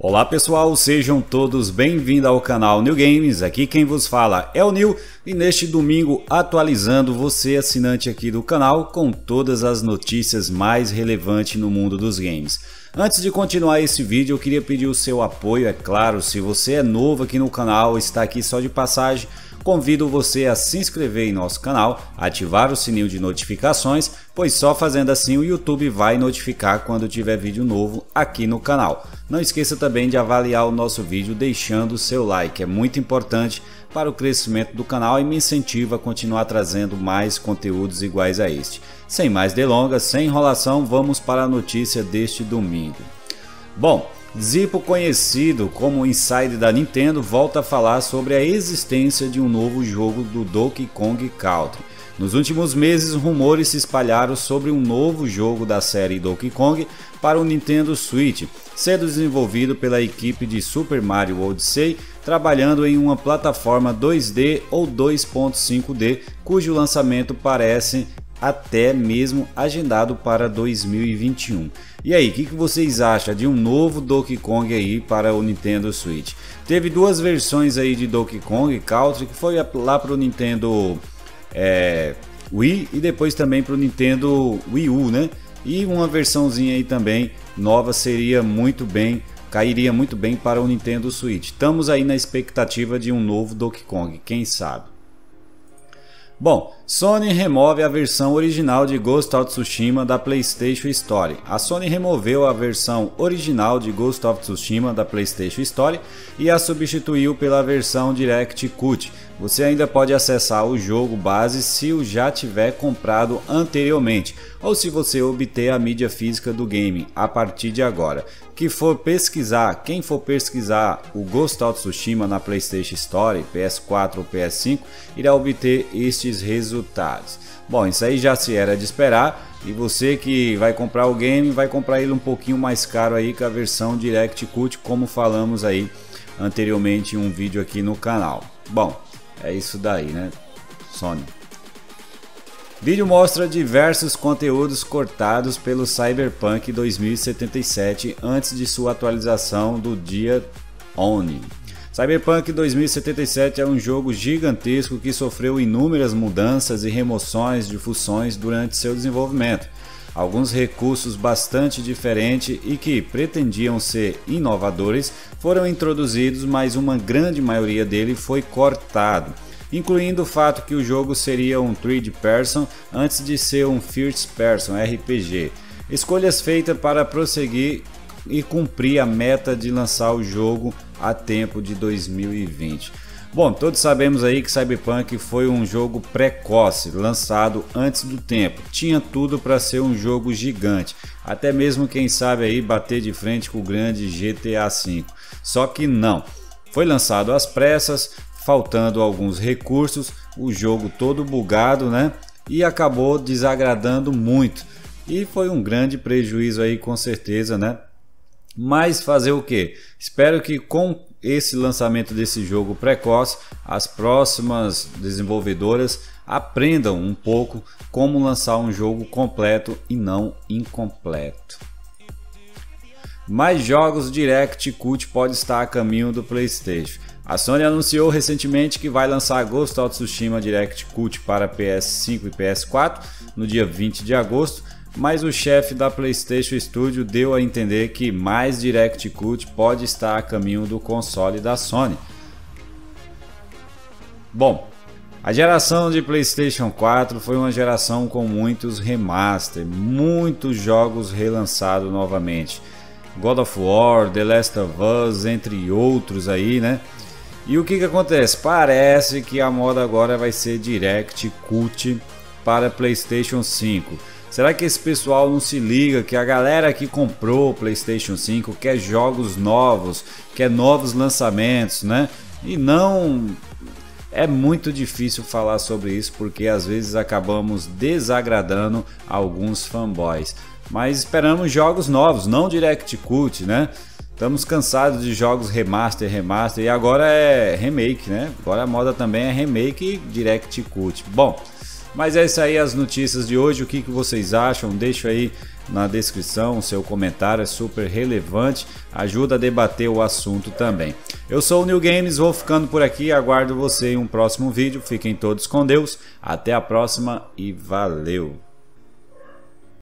Olá pessoal, sejam todos bem-vindos ao canal New Games, aqui quem vos fala é o Nil e neste domingo atualizando você assinante aqui do canal com todas as notícias mais relevantes no mundo dos games. Antes de continuar esse vídeo eu queria pedir o seu apoio, é claro, se você é novo aqui no canal, está aqui só de passagem, convido você a se inscrever em nosso canal, ativar o sininho de notificações, pois só fazendo assim o YouTube vai notificar quando tiver vídeo novo aqui no canal. Não esqueça também de avaliar o nosso vídeo deixando o seu like, é muito importante para o crescimento do canal e me incentiva a continuar trazendo mais conteúdos iguais a este. Sem mais delongas, sem enrolação, vamos para a notícia deste domingo. Bom, Zippo, conhecido como insider da Nintendo, volta a falar sobre a existência de um novo jogo do Donkey Kong Country. Nos últimos meses, rumores se espalharam sobre um novo jogo da série Donkey Kong para o Nintendo Switch, sendo desenvolvido pela equipe de Super Mario Odyssey, trabalhando em uma plataforma 2D ou 2.5D, cujo lançamento parece até mesmo agendado para 2021. E aí, o que vocês acham de um novo Donkey Kong aí para o Nintendo Switch? Teve duas versões aí de Donkey Kong Country, que foi lá para o Nintendo Wii e depois também para o Nintendo Wii U, né? E uma versãozinha aí também nova seria muito bem, cairia muito bem para o Nintendo Switch. Estamos aí na expectativa de um novo Donkey Kong, quem sabe? Bom, Sony remove a versão original de Ghost of Tsushima da PlayStation Store. A Sony removeu a versão original de Ghost of Tsushima da PlayStation Store e a substituiu pela versão Director's Cut. Você ainda pode acessar o jogo base se o já tiver comprado anteriormente ou se você obter a mídia física do game a partir de agora. Quem for pesquisar o Ghost of Tsushima na PlayStation Store, PS4 ou PS5, irá obter estes resultados. Bom, isso aí já se era de esperar e você que vai comprar o game, vai comprar ele um pouquinho mais caro aí que a versão Director's Cut, como falamos aí anteriormente em um vídeo aqui no canal. Bom, é isso daí, né, Sony? Vídeo mostra diversos conteúdos cortados pelo Cyberpunk 2077 antes de sua atualização do dia 11. Cyberpunk 2077 é um jogo gigantesco que sofreu inúmeras mudanças e remoções de funções durante seu desenvolvimento. Alguns recursos bastante diferentes e que pretendiam ser inovadores foram introduzidos, mas uma grande maioria dele foi cortado, incluindo o fato que o jogo seria um third person antes de ser um first person RPG. Escolhas feitas para prosseguir e cumprir a meta de lançar o jogo a tempo de 2020. Bom, todos sabemos aí que Cyberpunk foi um jogo precoce, lançado antes do tempo. Tinha tudo para ser um jogo gigante, até mesmo quem sabe aí bater de frente com o grande GTA V. Só que não. Foi lançado às pressas, faltando alguns recursos, o jogo todo bugado, né? E acabou desagradando muito. E foi um grande prejuízo aí, com certeza, né? Mas fazer o quê? Espero que com esse lançamento desse jogo precoce, as próximas desenvolvedoras aprendam um pouco como lançar um jogo completo e não incompleto. Mais jogos Director's Cut pode estar a caminho do PlayStation. A Sony anunciou recentemente que vai lançar Ghost of Tsushima Director's Cut para PS5 e PS4 no dia 20 de agosto, mas o chefe da PlayStation Studio deu a entender que mais Director's Cut pode estar a caminho do console da Sony. Bom, a geração de PlayStation 4 foi uma geração com muitos remaster, muitos jogos relançados novamente. God of War, The Last of Us, entre outros aí, né? E o que acontece? Parece que a moda agora vai ser Director's Cut para PlayStation 5. Será que esse pessoal não se liga que a galera que comprou o PlayStation 5 quer jogos novos, quer novos lançamentos, né? E não... é muito difícil falar sobre isso porque às vezes acabamos desagradando alguns fanboys. Mas esperamos jogos novos, não Director's Cut, né? Estamos cansados de jogos remaster e agora é remake, né? Agora a moda também é remake e Director's Cut. Bom, Mas é isso aí, as notícias de hoje. O que vocês acham? Deixa aí na descrição o seu comentário, é super relevante, ajuda a debater o assunto também. Eu sou o New Games, vou ficando por aqui, aguardo você em um próximo vídeo. Fiquem todos com Deus, até a próxima e valeu!